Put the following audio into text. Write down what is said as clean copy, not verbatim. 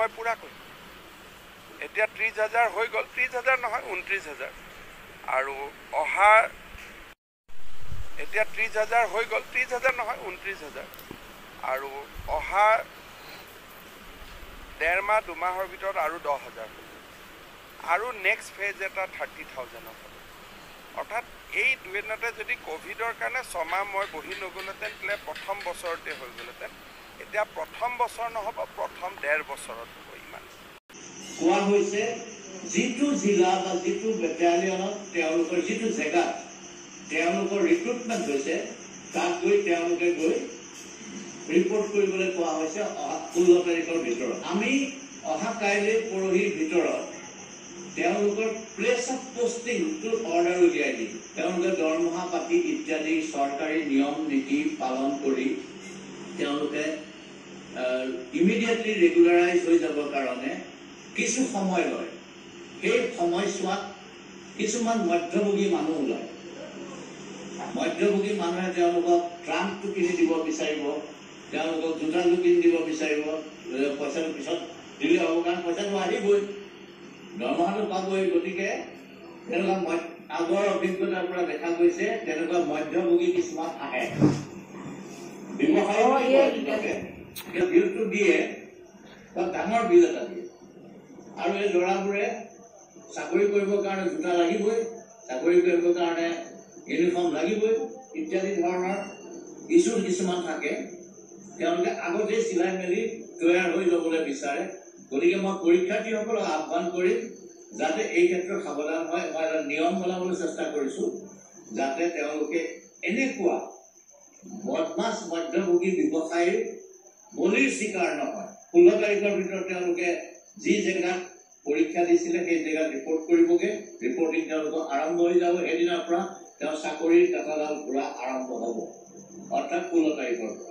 मैं पूरा करूँ एतिया 30,000 हो गल 30,000 नहय 29,000 और अहा एतिया 30,000 हो गल 30,000 नहय 29,000 और अहा डेढ़ माह दुमाहर भीतर और 10,000 और नेक्स्ट फेज एटा 30,000 अर्थात ये दुएनाटे जो कोविडर कारण छमाह मैं बहि नगलते प्रथम बचरते हो गलते इतना प्रथम बचर नहब प्रथम डेढ़ बचर हम इन जी जिला जी बेटालियन जी जैगार रिक्रुटमेंट तक गई गई रिपोर्ट क्या 16 तारिखर भर आम अहम परहिर भर प्लेस अफ पोस्टिंग अर्डर उलियां दरमहा पाती इत्यादि सरकारी नियम नीति पालन कर इमिडिएटली रेगुलराइज हो जाने किसु समय लयसूात किसुमान मध्यभोगी मानु ऊल मध्यभोगी मानुहे ट्रांक तो किनि दी विचार जूता किनि दी विचार पैसा पीछे दिले हम कारण पैसा दरमहा पाई गति के आगर अभिज्ञतार देखा गई से मध्यभोगी किसान बिल तो दिए डांगर बिल दिए और ये लड़ाबूरे चाकरी जूता लगभग चाकरी यूनिफर्म लगभग इत्यादि धरण इश्यू किसान थके आगते सिलाई मिली तैयार हो लगे विचार गति के मैं परीक्षार्थी आह्वान जाते क्षेत्र सवधान है नियम बनाने चेष्टा करने बदमाश मध्यभोगी व्यवसाय बलि शिकार नए 16 तारिखर भर जी जगह परीक्षा दी जगह रिपोर्ट रिपोर्टिंग आरम्भ हो जाए एदिनार चाकरी काटाडाल पूरा आरम्भ हम अर्थात 16 तारिखर